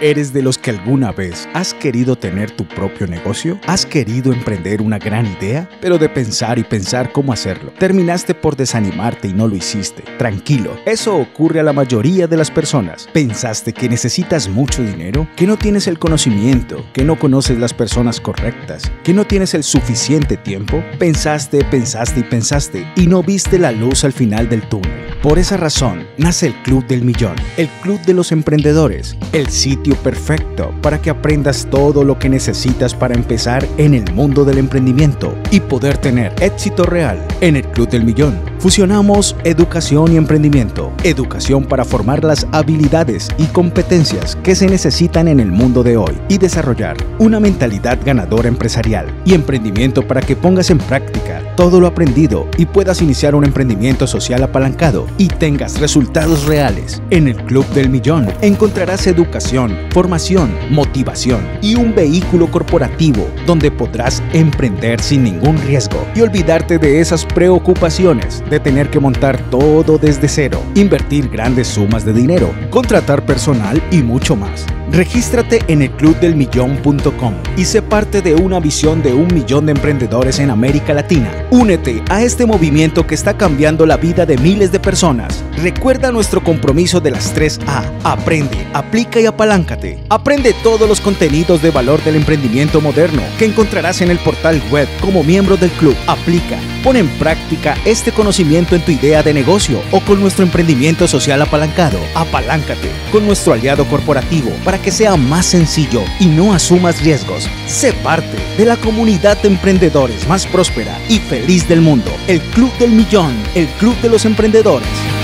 ¿Eres de los que alguna vez has querido tener tu propio negocio? ¿Has querido emprender una gran idea? Pero de pensar y pensar cómo hacerlo, terminaste por desanimarte y no lo hiciste. Tranquilo, eso ocurre a la mayoría de las personas. ¿Pensaste que necesitas mucho dinero? ¿Que no tienes el conocimiento? ¿Que no conoces las personas correctas? ¿Que no tienes el suficiente tiempo? Pensaste, pensaste y pensaste y no viste la luz al final del túnel. Por esa razón, nace el Club del Millón, el Club de los Emprendedores, el sitio perfecto para que aprendas todo lo que necesitas para empezar en el mundo del emprendimiento y poder tener éxito real. En el Club del Millón, fusionamos educación y emprendimiento. Educación para formar las habilidades y competencias que se necesitan en el mundo de hoy y desarrollar una mentalidad ganadora empresarial, y emprendimiento para que pongas en práctica todo lo aprendido y puedas iniciar un emprendimiento social apalancado y tengas resultados reales. En el Club del Millón encontrarás educación, formación, motivación y un vehículo corporativo donde podrás emprender sin ningún riesgo y olvidarte de esas preocupaciones de tener que montar todo desde cero, invertir grandes sumas de dinero, contratar personal y mucho más. Regístrate en elclubdelmillon.com y sé parte de una visión de 1 millón de emprendedores en América Latina. Únete a este movimiento que está cambiando la vida de miles de personas. Recuerda nuestro compromiso de las 3A. Aprende, aplica y apaláncate. Aprende todos los contenidos de valor del emprendimiento moderno que encontrarás en el portal web como miembro del club. Aplica, pon en práctica este conocimiento en tu idea de negocio o con nuestro emprendimiento social apalancado. Apaláncate con nuestro aliado corporativo para que sea más sencillo y no asumas riesgos. Sé parte de la comunidad de emprendedores más próspera y feliz del mundo. El Club del Millón, el Club de los Emprendedores.